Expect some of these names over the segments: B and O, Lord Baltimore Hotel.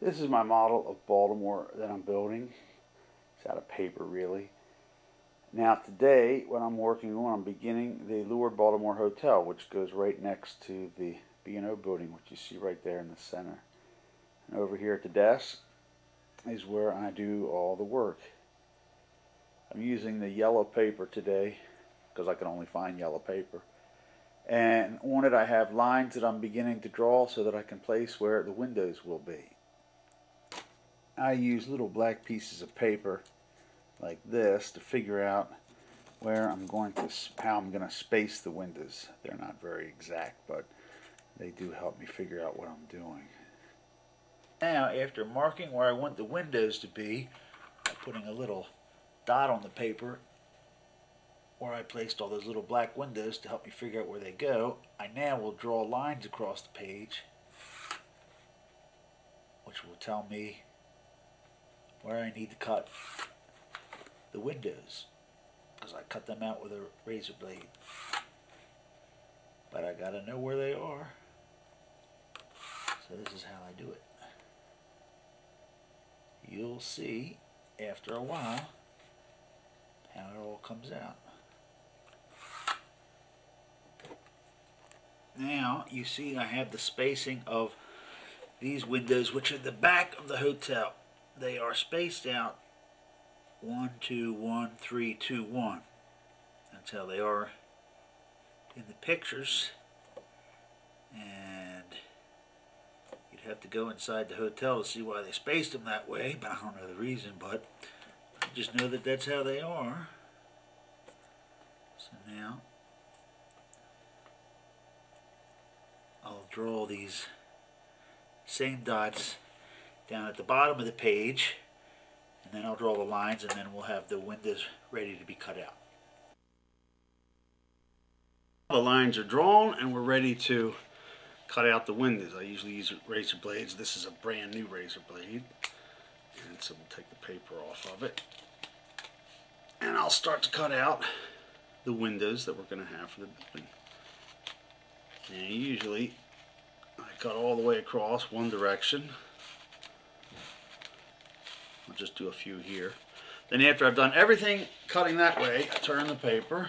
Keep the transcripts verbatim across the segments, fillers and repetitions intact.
This is my model of Baltimore that I'm building. It's out of paper, really. Now today, what I'm working on, I'm beginning the Lord Baltimore Hotel, which goes right next to the B and O building, which you see right there in the center. And over here at the desk is where I do all the work. I'm using the yellow paper today because I can only find yellow paper. And on it I have lines that I'm beginning to draw so that I can place where the windows will be. I use little black pieces of paper like this to figure out where I'm going to, how I'm going to space the windows. They're not very exact, but they do help me figure out what I'm doing. Now, after marking where I want the windows to be, I'm putting a little dot on the paper where I placed all those little black windows to help me figure out where they go. I now will draw lines across the page, which will tell me where I need to cut the windows, because I cut them out with a razor blade. But I gotta know where they are. So this is how I do it. You'll see after a while how it all comes out. Now you see I have the spacing of these windows, which are the back of the hotel. They are spaced out one, two, one, three, two, one. That's how they are in the pictures. And you'd have to go inside the hotel to see why they spaced them that way, but I don't know the reason, but I just know that that's how they are. So now I'll draw these same dots down at the bottom of the page, and then I'll draw the lines, and then we'll have the windows ready to be cut out. The lines are drawn and we're ready to cut out the windows. I usually use razor blades. This is a brand new razor blade, and so we'll take the paper off of it, and I'll start to cut out the windows that we're going to have for the building. And usually I cut all the way across one direction. I'll just do a few here. Then after I've done everything cutting that way, I turn the paper,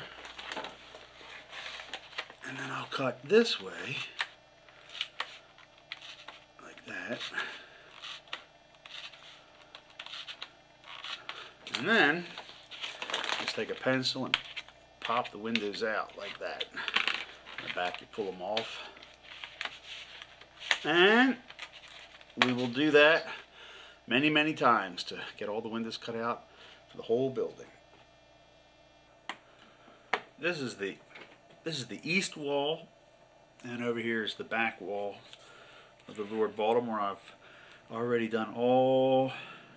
and then I'll cut this way, like that. And then just take a pencil and pop the windows out like that. In the back you pull them off. And we will do that many, many times to get all the windows cut out for the whole building. This is the this is the east wall, and over here is the back wall of the Lord Baltimore. I've already done all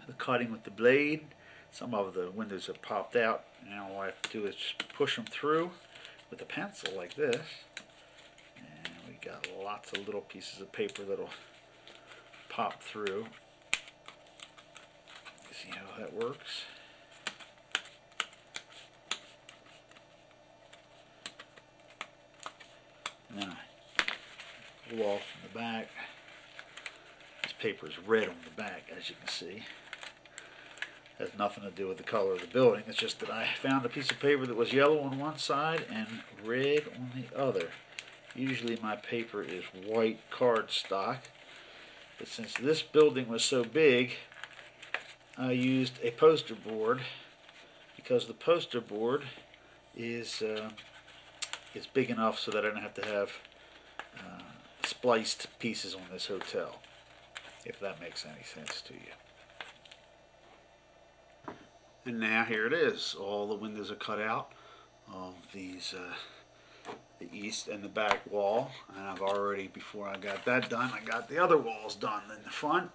the cutting with the blade. Some of the windows have popped out. Now all I have to do is just push them through with a pencil like this, and we got lots of little pieces of paper that'll pop through. See how that works. And then I pull off from the back. This paper is red on the back, as you can see. It has nothing to do with the color of the building. It's just that I found a piece of paper that was yellow on one side and red on the other. Usually my paper is white cardstock, but since this building was so big, I used a poster board, because the poster board is uh, is big enough so that I don't have to have uh, spliced pieces on this hotel, if that makes any sense to you. And now here it is. All the windows are cut out of these uh, the east and the back wall, and I've already, before I got that done, I got the other walls done in the front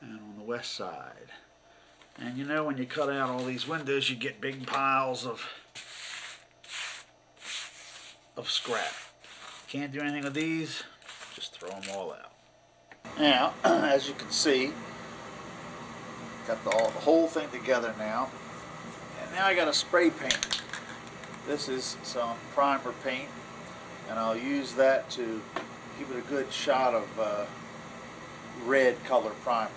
and on the west side. And you know, when you cut out all these windows, you get big piles of of scrap. Can't do anything with these, just throw them all out. Now, as you can see, got the, all, the whole thing together now. And now I got a spray paint. This is some primer paint, and I'll use that to give it a good shot of uh, red color primer.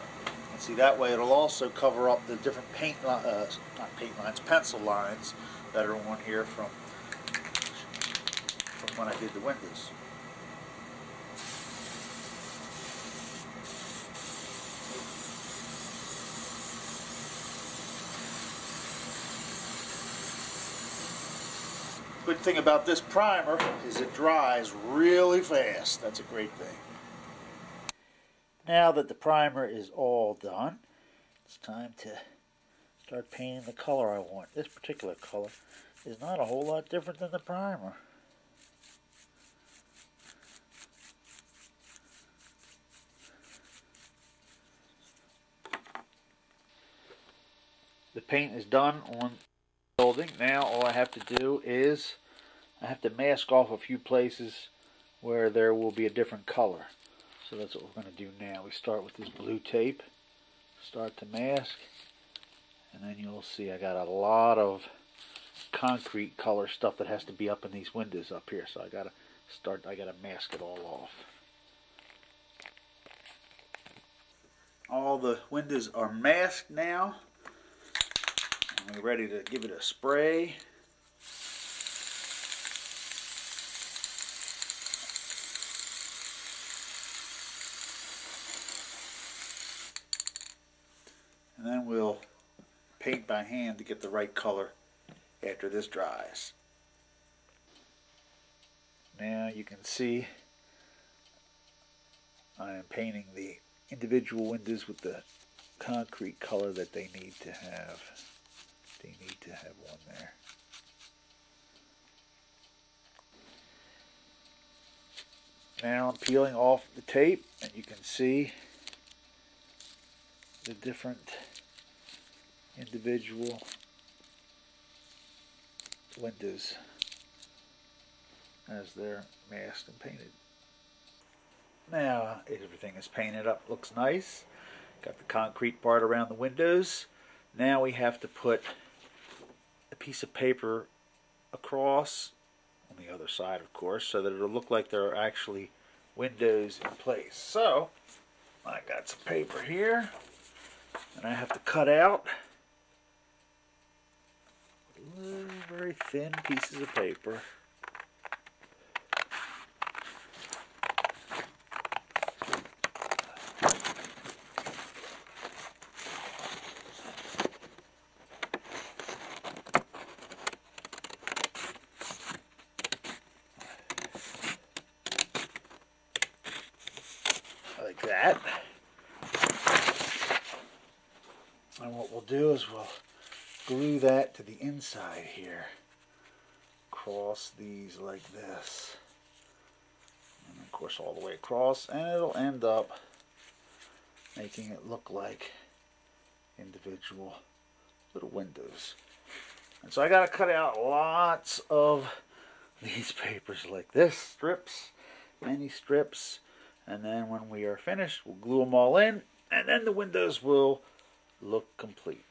And see, that way it'll also cover up the different paint lines, uh, not paint lines, pencil lines that are on here from, from when I did the windows. Good thing about this primer is it dries really fast. That's a great thing. Now that the primer is all done, it's time to start painting the color I want. This particular color is not a whole lot different than the primer. The paint is done on the building. Now all I have to do is I have to mask off a few places where there will be a different color. So that's what we're going to do now. We start with this blue tape, start to mask, and then you'll see I got a lot of concrete color stuff that has to be up in these windows up here. So I got to start, I got to mask it all off. All the windows are masked now. And we're ready to give it a spray. And then we'll paint by hand to get the right color after this dries. Now you can see I am painting the individual windows with the concrete color that they need to have. They need to have one there. Now I'm peeling off the tape, and you can see the different individual windows as they're masked and painted. Now everything is painted up, looks nice. Got the concrete part around the windows. Now we have to put a piece of paper across on the other side, of course, so that it'll look like there are actually windows in place. So I got some paper here, and I have to cut out little, very thin pieces of paper. Like that. And what we'll do is we'll glue that to the inside here. Cross these like this. And of course all the way across, and it'll end up making it look like individual little windows. And so I gotta cut out lots of these papers like this, strips, many strips. And then when we are finished, we'll glue them all in, and then the windows will look complete.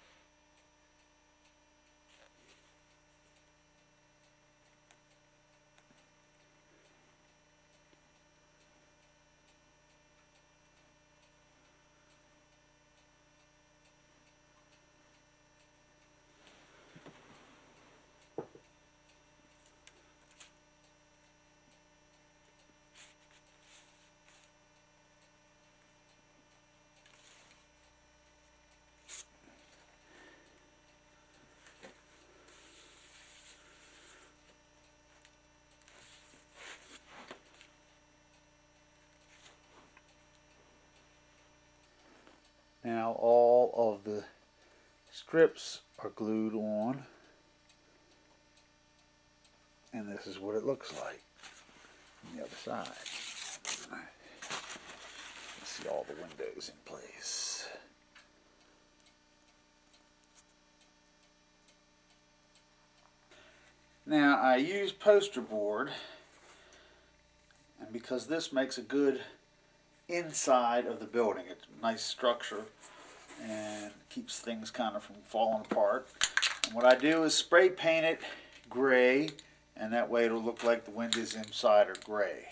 Now all of the strips are glued on, and this is what it looks like on the other side. You see all the windows in place. Now I use poster board, and because this makes a good inside of the building. It's a nice structure and keeps things kind of from falling apart. And what I do is spray paint it gray, and that way it'll look like the windows inside are gray.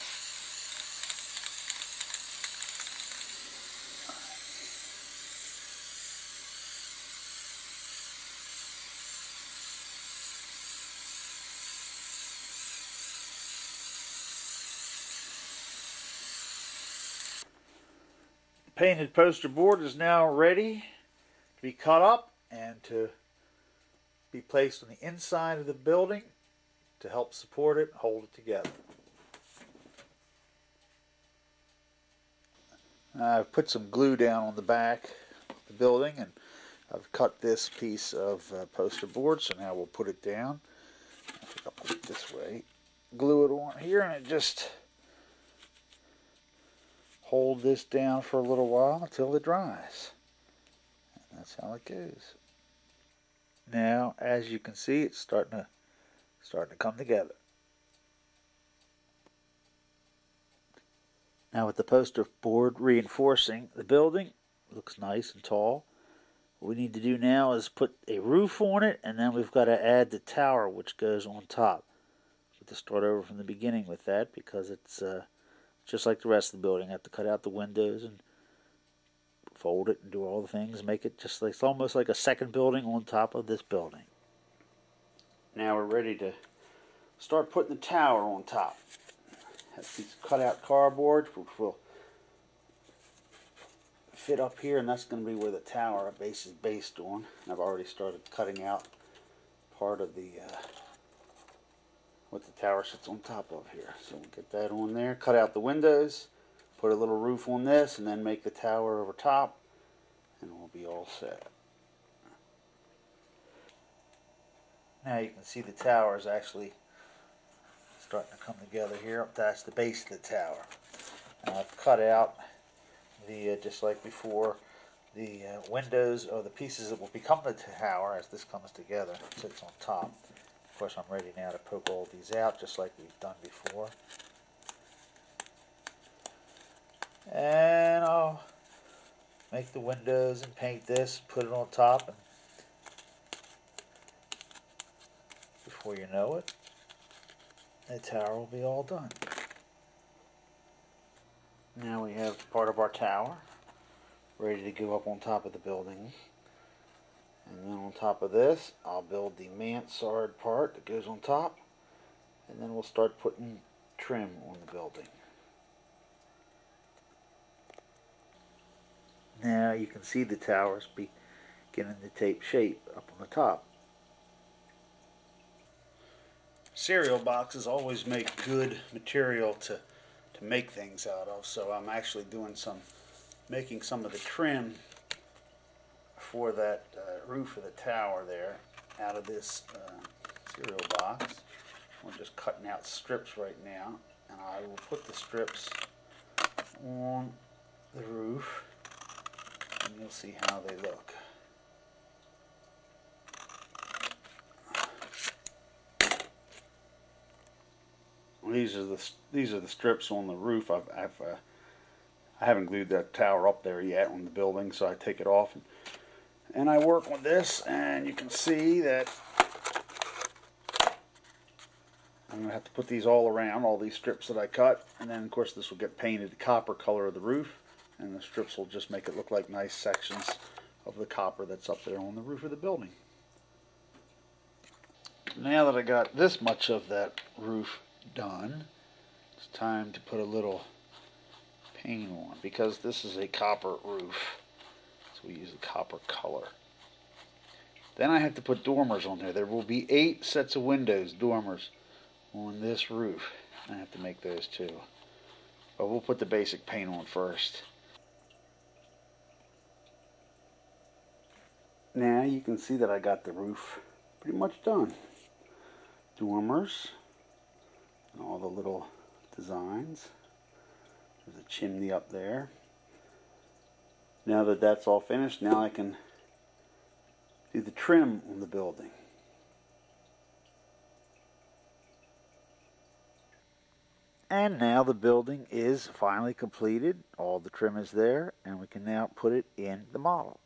painted poster board is now ready to be cut up and to be placed on the inside of the building to help support it and hold it together. I've put some glue down on the back of the building, and I've cut this piece of uh, poster board, so now we'll put it down. I'll put it this way, glue it on here, and it just hold this down for a little while until it dries. And that's how it goes. Now, as you can see, it's starting to starting to come together. Now, with the poster board reinforcing the building, it looks nice and tall. What we need to do now is put a roof on it, and then we've got to add the tower, which goes on top. We have to start over from the beginning with that, because it's uh, just like the rest of the building. I have to cut out the windows and fold it and do all the things, make it just like, it's almost like a second building on top of this building. Now we're ready to start putting the tower on top. That's these cut-out cardboard, which will fit up here, and that's going to be where the tower base is based on. And I've already started cutting out part of the uh, what the tower sits on top of here. So we'll get that on there, cut out the windows, put a little roof on this, and then make the tower over top, and we'll be all set. Now you can see the tower is actually starting to come together here. That's the base of the tower. And I've cut out the, uh, just like before, the uh, windows or the pieces that will become the tower as this comes together. It sits on top. Of course, I'm ready now to poke all these out, just like we've done before. And I'll make the windows and paint this, put it on top, and before you know it, the tower will be all done. Now we have part of our tower ready to go up on top of the building. And then on top of this, I'll build the mansard part that goes on top. And then we'll start putting trim on the building. Now you can see the tower's beginning to take shape up on the top. Cereal boxes always make good material to to make things out of, so I'm actually doing some making some of the trim for that uh, roof of the tower there out of this uh, cereal box. I'm just cutting out strips right now, and I will put the strips on the roof, and you'll see how they look. These are the these are the strips on the roof. I've, I've uh, I haven't glued that tower up there yet on the building, so I take it off and and I work on this, and you can see that I'm gonna have to put these all around, all these strips that I cut, and then of course this will get painted the copper color of the roof, and the strips will just make it look like nice sections of the copper that's up there on the roof of the building. Now that I got this much of that roof done, it's time to put a little paint on, because this is a copper roof, so we use a copper color. Then I have to put dormers on there. There will be eight sets of windows, dormers, on this roof. I have to make those too, but we'll put the basic paint on first. Now you can see that I got the roof pretty much done. Dormers and all the little designs. There's a chimney up there. Now that that's all finished, now I can do the trim on the building. And now the building is finally completed. All the trim is there, and we can now put it in the model.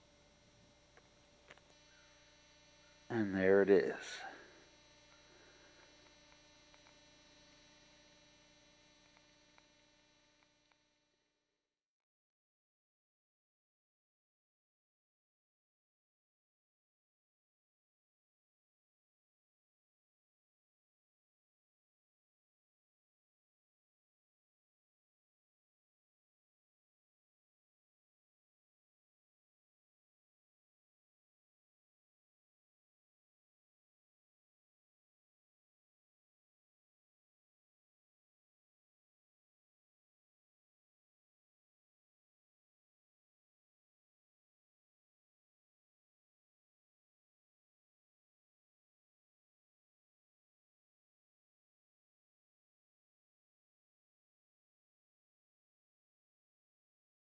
And there it is.